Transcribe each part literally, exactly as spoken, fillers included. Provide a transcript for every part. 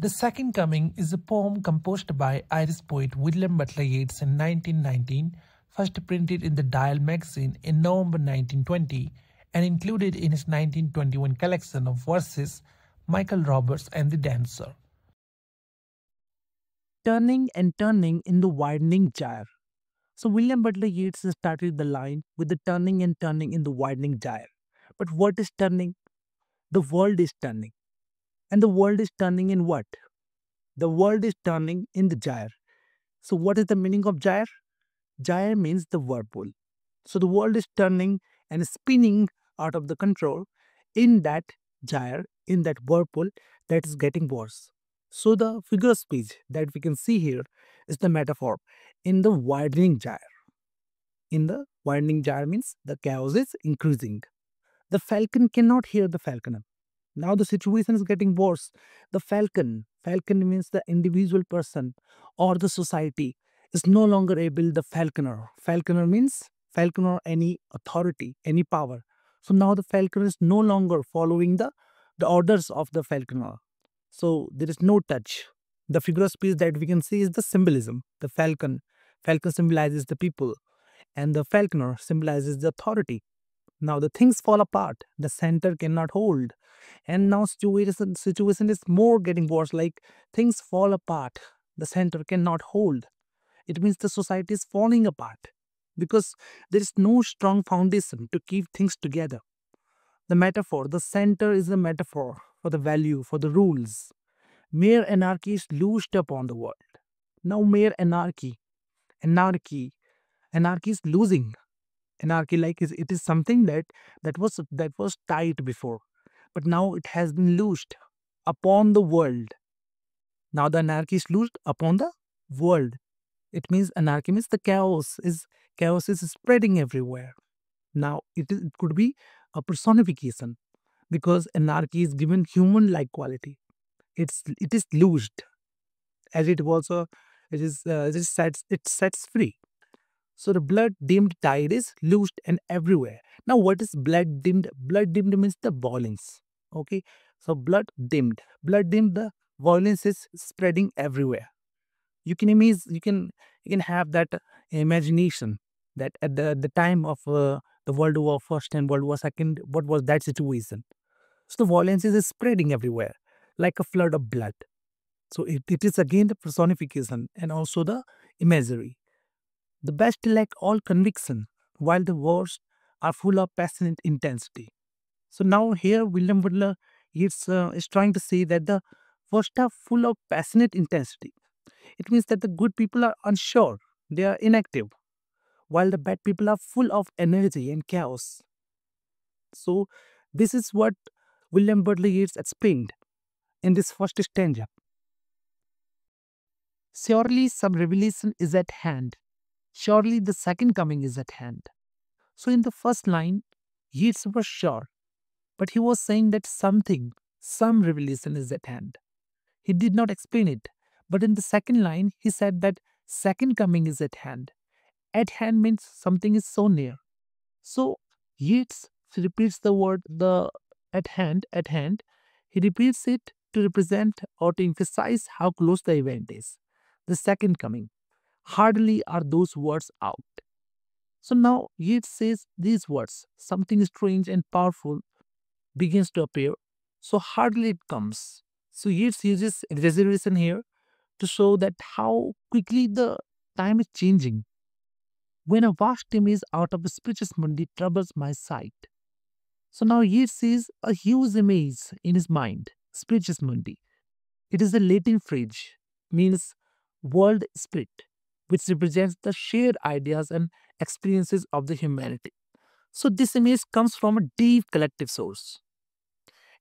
The Second Coming is a poem composed by Irish poet William Butler Yeats in nineteen nineteen, first printed in the Dial magazine in November nineteen twenty and included in his nineteen twenty-one collection of verses Michael Roberts and the Dancer. Turning and turning in the widening gyre. So William Butler Yeats started the line with the turning and turning in the widening gyre. But what is turning? The world is turning. And the world is turning in what? The world is turning in the gyre. So what is the meaning of gyre? Gyre means the whirlpool. So the world is turning and spinning out of the control in that gyre, in that whirlpool that is getting worse. So the figure of speech that we can see here is the metaphor in the widening gyre. In the widening gyre means the chaos is increasing. The falcon cannot hear the falconer. Now the situation is getting worse. The falcon, falcon means the individual person or the society is no longer able the falconer. Falconer means falconer any authority, any power. So now the falconer is no longer following the, the orders of the falconer. So there is no touch. The figure of speech that we can see is the symbolism. The falcon, falcon symbolizes the people and the falconer symbolizes the authority. Now the things fall apart, the center cannot hold. And now situation, situation is more getting worse, like things fall apart, the center cannot hold. It means the society is falling apart because there is no strong foundation to keep things together. The metaphor, the center is a metaphor for the value, for the rules. Mere anarchy is loosed upon the world. Now mere anarchy, anarchy, anarchy is losing. Anarchy, like is it is something that that was that was tight before, but now it has been loosed upon the world. Now the anarchy is loosed upon the world. It means anarchy means the chaos is chaos is spreading everywhere. Now it, is, it could be a personification because anarchy is given human-like quality. It's it is loosed, as it also it is uh, it is sets it sets free. So the blood-dimmed tide is loosed and everywhere. Now what is blood-dimmed? Blood-dimmed means the violence. Okay. So blood-dimmed. Blood-dimmed, the violence is spreading everywhere. You can imagine, you can, you can have that imagination that at the, the time of uh, the World War First and World War Second, what was that situation? So the violence is spreading everywhere like a flood of blood. So it, it is again the personification and also the imagery. The best lack all conviction, while the worst are full of passionate intensity. So now here William Butler Yeats uh, is trying to say that the worst are full of passionate intensity. It means that the good people are unsure, they are inactive, while the bad people are full of energy and chaos. So this is what William Butler Yeats explained in this first stanza. Surely some revelation is at hand. Surely the second coming is at hand. So in the first line, Yeats was sure, but he was saying that something, some revelation is at hand. He did not explain it, but in the second line, he said that second coming is at hand. At hand means something is so near. So Yeats repeats the word the at hand, at hand. He repeats it to represent or to emphasize how close the event is, the second coming. Hardly are those words out. So now Yeats says these words, something strange and powerful begins to appear, so hardly it comes. So Yeats uses exaggeration here to show that how quickly the time is changing. When a vast image out of Spiritus Mundi troubles my sight. So now Yeats sees a huge image in his mind, Spiritus Mundi. It is a Latin phrase, means world spirit, which represents the shared ideas and experiences of the humanity. So this image comes from a deep collective source.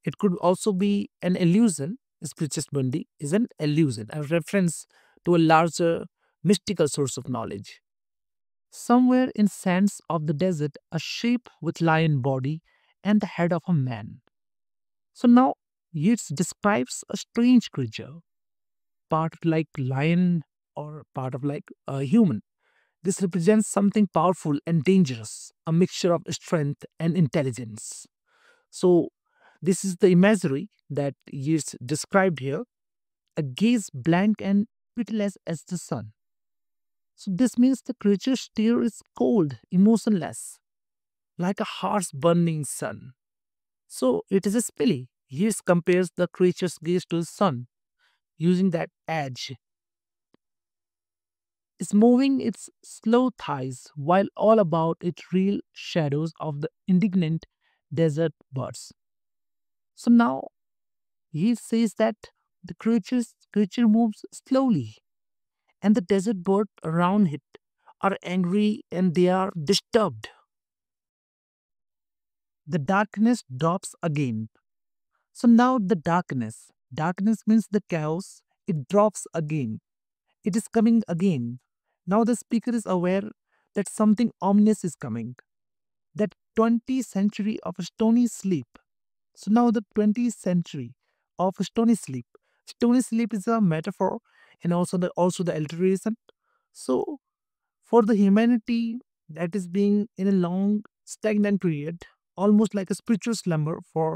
It could also be an illusion. Spiritus Mundi is an illusion, a reference to a larger mystical source of knowledge. Somewhere in sands of the desert, a shape with lion body and the head of a man. So now Yeats describes a strange creature, part like lion, or part of like a human. This represents something powerful and dangerous, a mixture of strength and intelligence. So this is the imagery that Yeats described here a gaze blank and pitiless as the sun. So this means the creature's stare is cold, emotionless, like a heart's burning sun. So it is a Spilly. Yeats compares the creature's gaze to the sun, using that edge. It's moving its slow thighs, while all about it reel shadows of the indignant desert birds. So now, he says that the creature's, creature moves slowly, and the desert birds around it are angry and they are disturbed. The darkness drops again. So now the darkness, darkness means the chaos, it drops again. It is coming again. Now the speaker is aware that something ominous is coming. That twentieth century of stony sleep. So now the twentieth century of stony sleep. Stony sleep is a metaphor and also the, also the alliteration. So for the humanity that is being in a long stagnant period, almost like a spiritual slumber for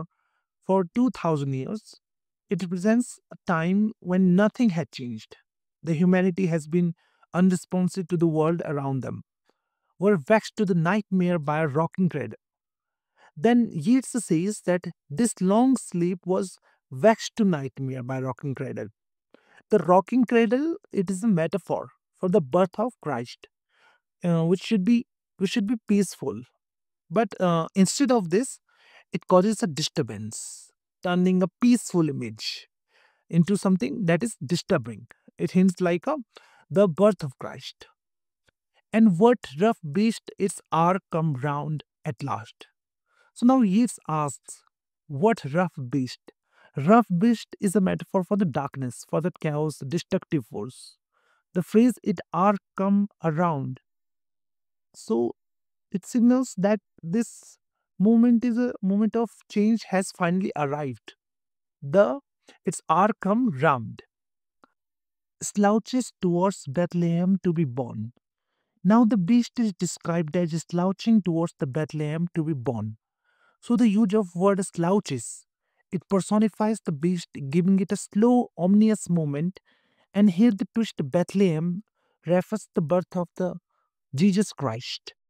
For two thousand years, it represents a time when nothing had changed. The humanity has been unresponsive to the world around them, were vexed to the nightmare by a rocking cradle. Then Yeats says that this long sleep was vexed to nightmare by rocking cradle. The rocking cradle, it is a metaphor for the birth of Christ, uh, which should be which should be peaceful. But uh, instead of this, it causes a disturbance, turning a peaceful image into something that is disturbing. It hints like a, the birth of Christ. And what rough beast its hour come round at last. So now Yeats asks, what rough beast? Rough beast is a metaphor for the darkness, for that chaos, destructive force. The phrase it hour come around. So it signals that this moment is a moment of change has finally arrived. The its hour come round. Slouches towards Bethlehem to be born. Now the beast is described as slouching towards the Bethlehem to be born. So the use of word slouches, it personifies the beast, giving it a slow, ominous moment. And here the twist Bethlehem refers to the birth of the Jesus Christ.